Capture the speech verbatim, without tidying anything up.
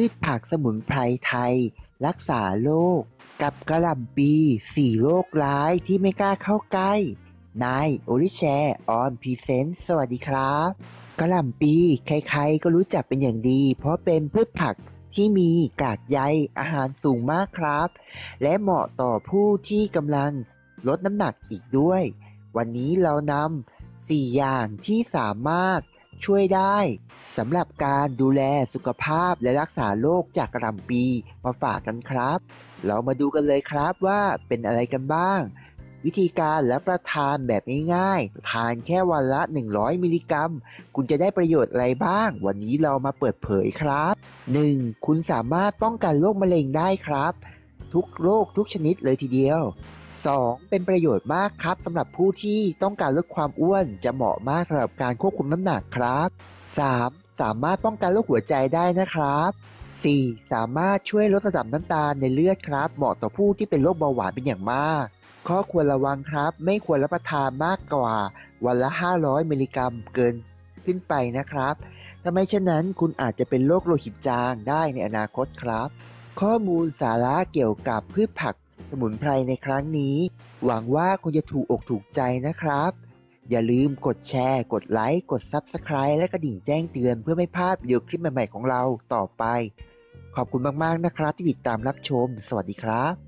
พืชผักสมุนไพรไทยรักษาโรค ก, กับกระหล่ำปีสี่โรคร้ายที่ไม่กล้าเข้าใกล้นายโอริแชร์ออนพรีเซนต์สวัสดีครับกระหล่ำปีใครๆก็รู้จักเป็นอย่างดีเพราะเป็นพืชผักที่มีกากใยอาหารสูงมากครับและเหมาะต่อผู้ที่กำลังลดน้ำหนักอีกด้วยวันนี้เรานำสี่อย่างที่สามารถช่วยได้สำหรับการดูแลสุขภาพและรักษาโรคจากกระหล่ำปีมาฝากกันครับเรามาดูกันเลยครับว่าเป็นอะไรกันบ้างวิธีการรับประทานแบบง่ายๆทานแค่วันละหนึ่งร้อยมิลลิกรัมคุณจะได้ประโยชน์อะไรบ้างวันนี้เรามาเปิดเผยครับหนึ่งคุณสามารถป้องกันโรคมะเร็งได้ครับทุกโรคทุกชนิดเลยทีเดียวสองเป็นประโยชน์มากครับสำหรับผู้ที่ต้องการลดความอ้วนจะเหมาะมากสำหรับการควบคุมน้ำหนักครับสามสามารถป้องกันโรคหัวใจได้นะครับสี่สามารถช่วยลดระดับน้ำตาลในเลือดครับเหมาะต่อผู้ที่เป็นโรคเบาหวานเป็นอย่างมากข้อควรระวังครับไม่ควรรับประทานมากกว่าวันละห้าร้อยมิลลิกรัมเกินขึ้นไปนะครับถ้าไม่เช่นนั้นคุณอาจจะเป็นโรคโลหิตจางได้ในอนาคตครับข้อมูลสาระเกี่ยวกับพืชผักสมุนไพรในครั้งนี้หวังว่าคุณจะถูกอกถูกใจนะครับอย่าลืมกดแชร์กดไลค์กด ซับสไครบ์ และกระดิ่งแจ้งเตือนเพื่อไม่พลาดวิดีโอคลิปใหม่ๆของเราต่อไปขอบคุณมากๆนะครับที่ติดตามรับชมสวัสดีครับ